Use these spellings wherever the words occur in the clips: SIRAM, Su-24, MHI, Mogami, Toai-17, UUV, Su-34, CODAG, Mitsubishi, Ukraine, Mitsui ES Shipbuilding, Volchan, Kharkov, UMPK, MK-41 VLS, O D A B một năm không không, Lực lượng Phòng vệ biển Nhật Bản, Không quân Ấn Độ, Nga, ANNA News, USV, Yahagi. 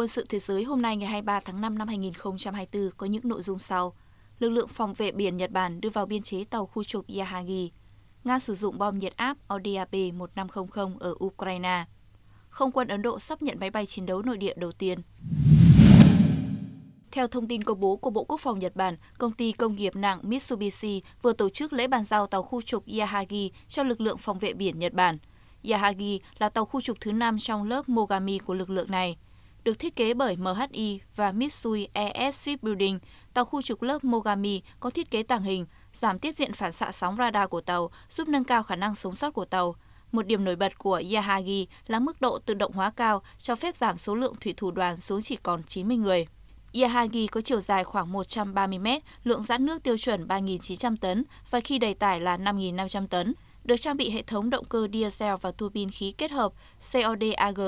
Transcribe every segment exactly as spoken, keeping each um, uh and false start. quân sự thế giới hôm nay ngày hai mươi ba tháng năm năm hai nghìn không trăm hai mươi tư có những nội dung sau. Lực lượng phòng vệ biển Nhật Bản đưa vào biên chế tàu khu trục Yahagi. Nga sử dụng bom nhiệt áp O D A B một năm không không ở Ukraine. Không quân Ấn Độ sắp nhận máy bay chiến đấu nội địa đầu tiên. Theo thông tin công bố của Bộ Quốc phòng Nhật Bản, công ty công nghiệp nặng Mitsubishi vừa tổ chức lễ bàn giao tàu khu trục Yahagi cho lực lượng phòng vệ biển Nhật Bản. Yahagi là tàu khu trục thứ năm trong lớp Mogami của lực lượng này. Được thiết kế bởi M H I và Mitsui E S Shipbuilding, tàu khu trục lớp Mogami có thiết kế tàng hình, giảm tiết diện phản xạ sóng radar của tàu, giúp nâng cao khả năng sống sót của tàu. Một điểm nổi bật của Yahagi là mức độ tự động hóa cao, cho phép giảm số lượng thủy thủ đoàn xuống chỉ còn chín mươi người. Yahagi có chiều dài khoảng một trăm ba mươi mét, lượng giãn nước tiêu chuẩn ba nghìn chín trăm tấn và khi đầy tải là năm nghìn năm trăm tấn. Được trang bị hệ thống động cơ diesel và tua bin khí kết hợp C O D A G,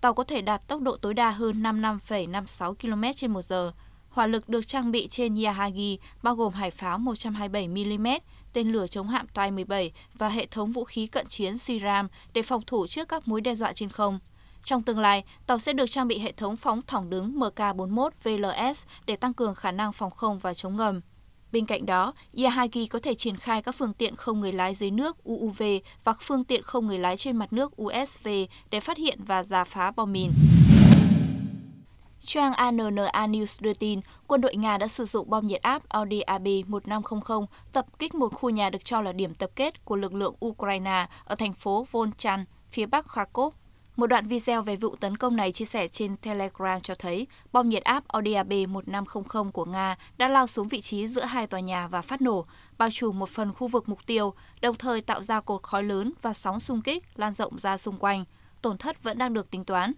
tàu có thể đạt tốc độ tối đa hơn năm mươi lăm phẩy năm mươi sáu ki lô mét trên một giờ. Hỏa lực được trang bị trên Yahagi bao gồm hải pháo một trăm hai mươi bảy mi li mét, tên lửa chống hạm Toai mười bảy và hệ thống vũ khí cận chiến SIRAM để phòng thủ trước các mối đe dọa trên không. Trong tương lai, tàu sẽ được trang bị hệ thống phóng thẳng đứng M K bốn mươi mốt V L S để tăng cường khả năng phòng không và chống ngầm. Bên cạnh đó, Yahagi có thể triển khai các phương tiện không người lái dưới nước U U V và phương tiện không người lái trên mặt nước U S V để phát hiện và rà phá bom mìn. Trang ANNA News đưa tin, quân đội Nga đã sử dụng bom nhiệt áp O D A B một năm không không tập kích một khu nhà được cho là điểm tập kết của lực lượng Ukraine ở thành phố Volchan, phía bắc Kharkov. Một đoạn video về vụ tấn công này chia sẻ trên Telegram cho thấy bom nhiệt áp O D A B một năm không không của Nga đã lao xuống vị trí giữa hai tòa nhà và phát nổ, bao trùm một phần khu vực mục tiêu, đồng thời tạo ra cột khói lớn và sóng xung kích lan rộng ra xung quanh. Tổn thất vẫn đang được tính toán.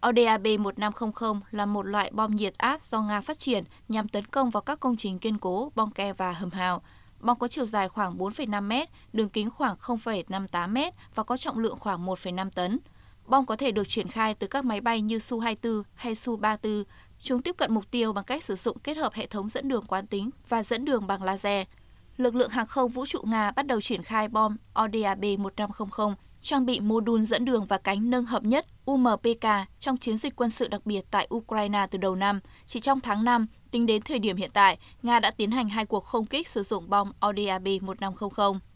O D A B một năm không không là một loại bom nhiệt áp do Nga phát triển nhằm tấn công vào các công trình kiên cố, bong ke và hầm hào. Bom có chiều dài khoảng bốn phẩy năm mét, đường kính khoảng không phẩy năm mươi tám mét và có trọng lượng khoảng một phẩy năm tấn. Bom có thể được triển khai từ các máy bay như Su hai mươi tư hay Su ba mươi tư. Chúng tiếp cận mục tiêu bằng cách sử dụng kết hợp hệ thống dẫn đường quán tính và dẫn đường bằng laser. Lực lượng hàng không vũ trụ Nga bắt đầu triển khai bom O D A B một năm không không, trang bị mô đun dẫn đường và cánh nâng hợp nhất U M P K trong chiến dịch quân sự đặc biệt tại Ukraine từ đầu năm. Chỉ trong tháng năm, tính đến thời điểm hiện tại, Nga đã tiến hành hai cuộc không kích sử dụng bom O D A B một năm không không.